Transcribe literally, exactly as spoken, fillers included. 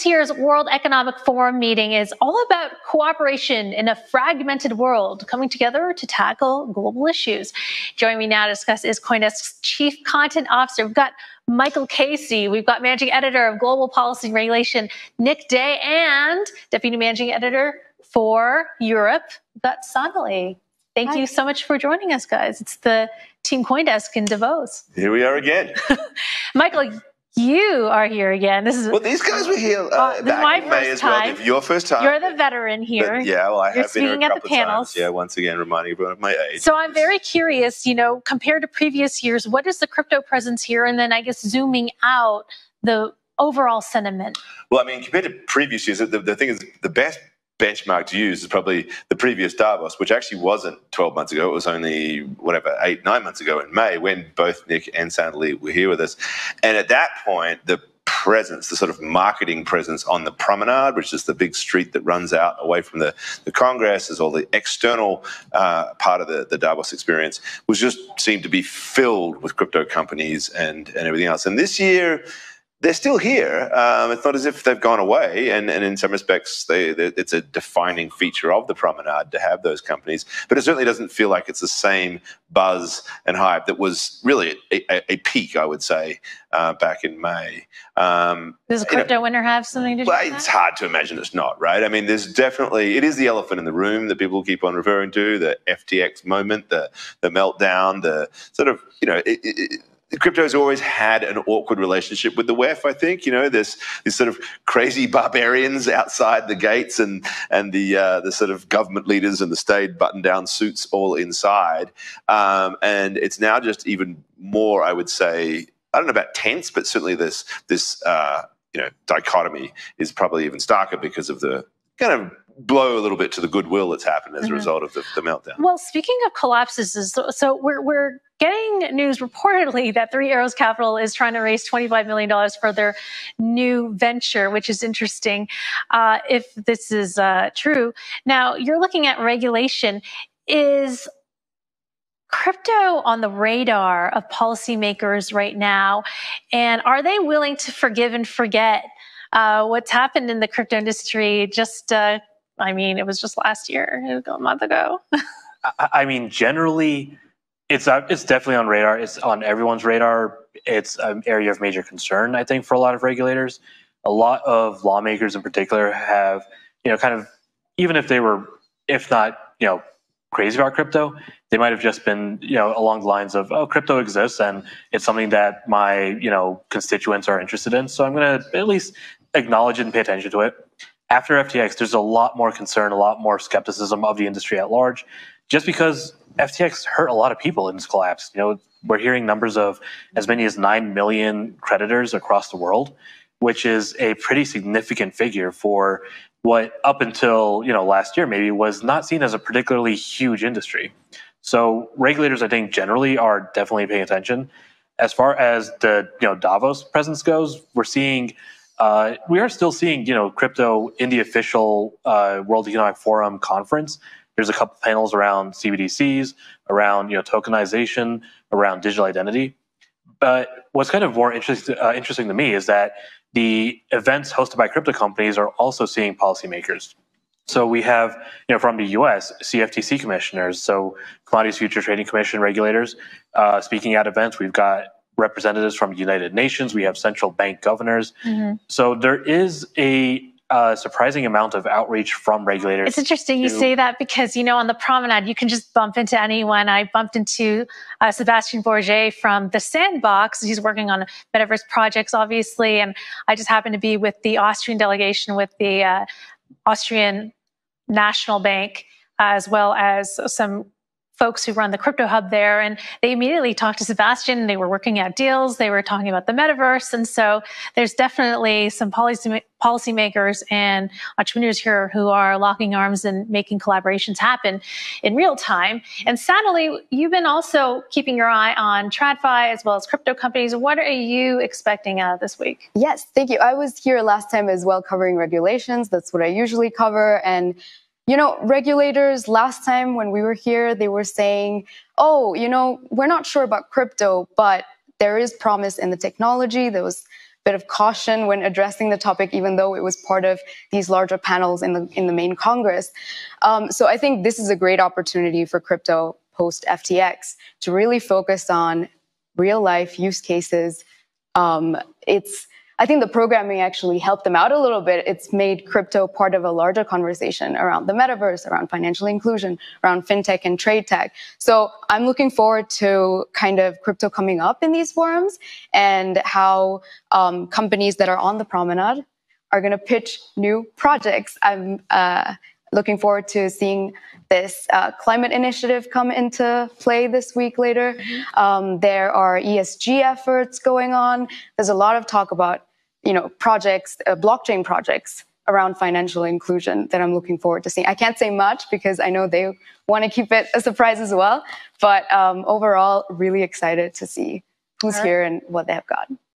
this year's World Economic Forum meeting is all about cooperation in a fragmented world, coming together to tackle global issues. Joining me now to discuss is CoinDesk's Chief Content Officer. We've got Michael Casey, we've got Managing Editor of Global Policy and Regulation, Nik De, and Deputy Managing Editor for Europe, we've got Sandali. Thank Hi. you so much for joining us, guys. It's the Team CoinDesk in Davos. Here we are again. Michael, you are here again. This is well. These guys were here uh, uh, back my in May as time. well. Your first time. You're the veteran here. But, yeah, well, I You're have been here a couple of times. Yeah, once again, reminding everyone of my age. So I'm very curious. You know, compared to previous years, what is the crypto presence here? And then I guess zooming out, the overall sentiment. Well, I mean, compared to previous years, the, the thing is the best benchmark to use is probably the previous Davos, which actually wasn't twelve months ago. It was only, whatever, eight, nine months ago in May when both Nik and Sandali were here with us. And at that point, the presence, the sort of marketing presence on the promenade, which is the big street that runs out away from the, the Congress, is all the external uh, part of the, the Davos experience, was just seemed to be filled with crypto companies and, and everything else. And this year, they're still here. Um, it's not as if they've gone away, and, and in some respects, they, they, it's a defining feature of the promenade to have those companies. But it certainly doesn't feel like it's the same buzz and hype that was really a, a peak, I would say, uh, back in May. Um, Does crypto you know, winter have something to do well, with that? It's hard to imagine it's not, right? I mean, there's definitely, it is the elephant in the room that people keep on referring to, the F T X moment, the, the meltdown, the sort of, you know, it, it, crypto's always had an awkward relationship with the W E F, I think. You know, there's these sort of crazy barbarians outside the gates and and the uh, the sort of government leaders in the staid button-down suits all inside. Um, and it's now just even more, I would say, I don't know about tense, but certainly this, this uh, you know, dichotomy is probably even starker because of the kind of blow a little bit to the goodwill that's happened as mm-hmm. a result of the, the meltdown. Well, speaking of collapses, so, so we're, we're getting news reportedly that Three Arrows Capital is trying to raise twenty-five million dollars for their new venture, which is interesting uh, if this is uh, true. Now, you're looking at regulation. Is crypto on the radar of policymakers right now? And are they willing to forgive and forget uh, what's happened in the crypto industry just uh, I mean, it was just last year, a month ago. I mean, generally, it's it's definitely on radar. It's on everyone's radar. It's an area of major concern, I think, for a lot of regulators. A lot of lawmakers in particular have, you know, kind of, even if they were, if not, you know, crazy about crypto, they might have just been, you know, along the lines of, oh, crypto exists and it's something that my, you know, constituents are interested in. So I'm going to at least acknowledge it and pay attention to it. After F T X, there's a lot more concern, a lot more skepticism of the industry at large, just because F T X hurt a lot of people in its collapse. You know, we're hearing numbers of as many as nine million creditors across the world, which is a pretty significant figure for what up until, you know, last year maybe was not seen as a particularly huge industry. So regulators, I think, generally are definitely paying attention. As far as the, you know, Davos presence goes, we're seeing Uh, we are still seeing, you know, crypto in the official uh, World Economic Forum conference. There's a couple panels around C B D Cs, around, you know, tokenization, around digital identity. But what's kind of more interesting, uh, interesting to me is that the events hosted by crypto companies are also seeing policymakers. So we have, you know, from the U S, C F T C commissioners, so Commodities Futures Trading Commission regulators uh, speaking at events. We've got representatives from United Nations. We have central bank governors. Mm-hmm. So there is a uh, surprising amount of outreach from regulators. It's interesting to... you say that because, you know, on the promenade, you can just bump into anyone. I bumped into uh, Sebastian Bourget from The Sandbox. He's working on metaverse projects, obviously. And I just happened to be with the Austrian delegation with the uh, Austrian National Bank, as well as some folks who run the crypto hub there, and they immediately talked to Sebastian. They were working out deals. They were talking about the metaverse. And so there's definitely some policy policymakers and entrepreneurs here who are locking arms and making collaborations happen in real time. And Sandali, you've been also keeping your eye on TradFi as well as crypto companies. What are you expecting out of this week? Yes, thank you. I was here last time as well covering regulations. That's what I usually cover. And you know, regulators last time when we were here, they were saying, oh, you know, we're not sure about crypto, but there is promise in the technology. There was bit of caution when addressing the topic, even though it was part of these larger panels in the in the main Congress. Um, so I think this is a great opportunity for crypto post F T X to really focus on real life use cases. Um, it's I think the programming actually helped them out a little bit. It's made crypto part of a larger conversation around the metaverse, around financial inclusion, around fintech and trade tech. So I'm looking forward to kind of crypto coming up in these forums and how um, companies that are on the promenade are going to pitch new projects. I'm uh, looking forward to seeing this uh, climate initiative come into play this week later. Mm-hmm. Um, there are E S G efforts going on. There's a lot of talk about you know, projects, uh, blockchain projects around financial inclusion that I'm looking forward to seeing. I can't say much because I know they want to keep it a surprise as well, but um, overall, really excited to see who's All right. here and what they have got.